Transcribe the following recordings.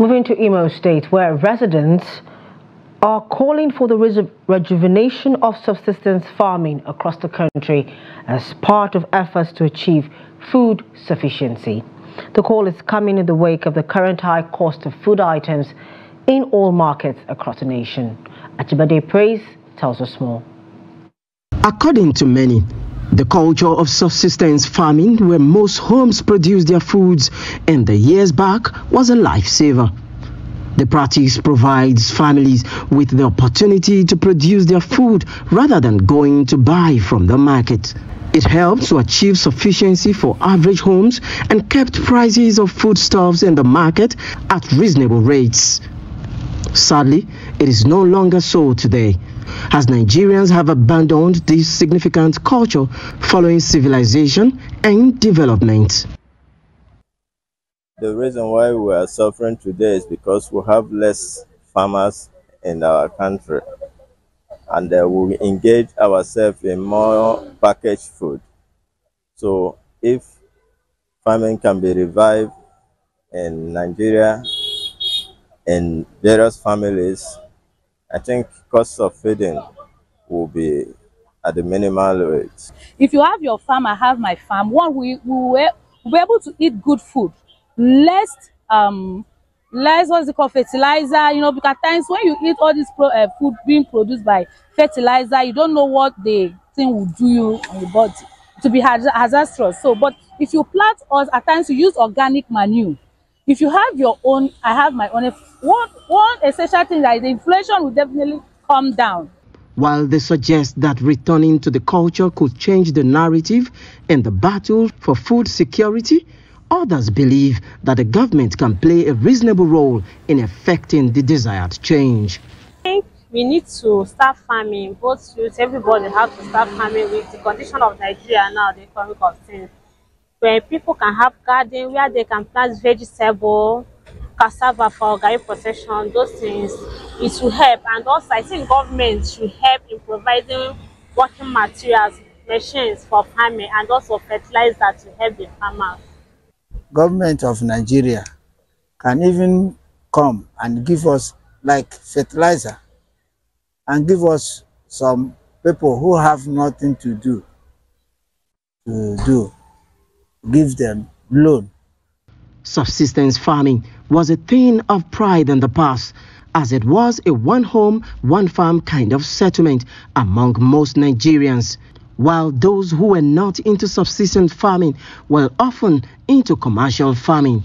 Moving to Imo State, where residents are calling for the rejuvenation of subsistence farming across the country as part of efforts to achieve food sufficiency. The call is coming in the wake of the current high cost of food items in all markets across the nation. Ajibade Praise tells us more. According to many, the culture of subsistence farming, where most homes produce their foods in the years back, was a lifesaver. The practice provides families with the opportunity to produce their food rather than going to buy from the market. It helps to achieve sufficiency for average homes and kept prices of foodstuffs in the market at reasonable rates. Sadly, it is no longer so today, as Nigerians have abandoned this significant culture following civilization and development. The reason why we are suffering today is because we have less farmers in our country, and we engage ourselves in more packaged food. So if farming can be revived in Nigeria and various families, I think cost of feeding will be at the minimal rate. If you have your farm, I have my farm, one, we'll be able to eat good food, less what's it called, fertilizer, you know, because at times when you eat all this food being produced by fertilizer, you don't know what the thing will do you on your body, to be disastrous. So, but if you plant, or at times you use organic manure, if you have your own, I have my own, one essential thing that the inflation will definitely come down. While they suggest that returning to the culture could change the narrative in the battle for food security, others believe that the government can play a reasonable role in effecting the desired change. I think we need to start farming, both youth, everybody has to start farming with the condition of Nigeria now, the economic of things, where people can have garden, where they can plant vegetable, cassava for organic protection, those things. It will help. And also, I think government should help in providing working materials, machines for farming, and also fertilizer to help the farmers. Government of Nigeria can even come and give us like fertilizer and give us some people who have nothing to do, give them loan. Subsistence farming was a thing of pride in the past, as it was a one home, one farm kind of settlement among most Nigerians, while those who were not into subsistence farming were often into commercial farming.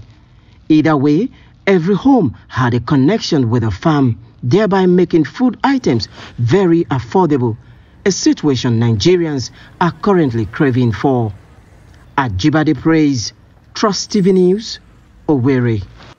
Either way, every home had a connection with a farm, thereby making food items very affordable, a situation Nigerians are currently craving for. Ajibade Praise, Trust TV News, Owerri.